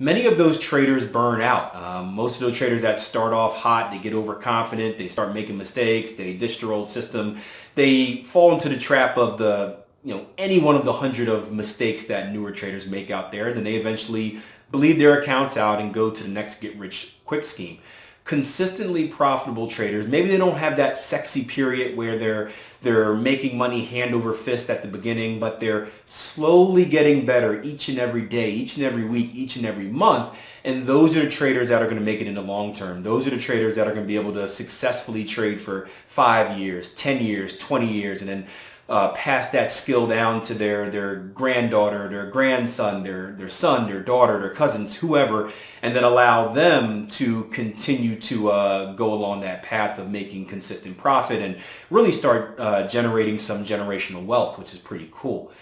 many of those traders burn out. Most of those traders that start off hot, they get overconfident, they start making mistakes, they ditch their old system, they fall into the trap of the, any one of the 100 of mistakes that newer traders make out there, and then they eventually bleed their accounts out and go to the next get-rich-quick scheme. Consistently profitable traders, maybe they don't have that sexy period where they're making money hand over fist at the beginning, but they're slowly getting better each and every day, each and every week, each and every month. And those are the traders that are going to make it in the long term. Those are the traders that are going to be able to successfully trade for 5 years, 10 years, 20 years, and then pass that skill down to their granddaughter, their grandson, their son, their daughter, their cousins, whoever, and then allow them to continue to go along that path of making consistent profit and really start generating some generational wealth, which is pretty cool.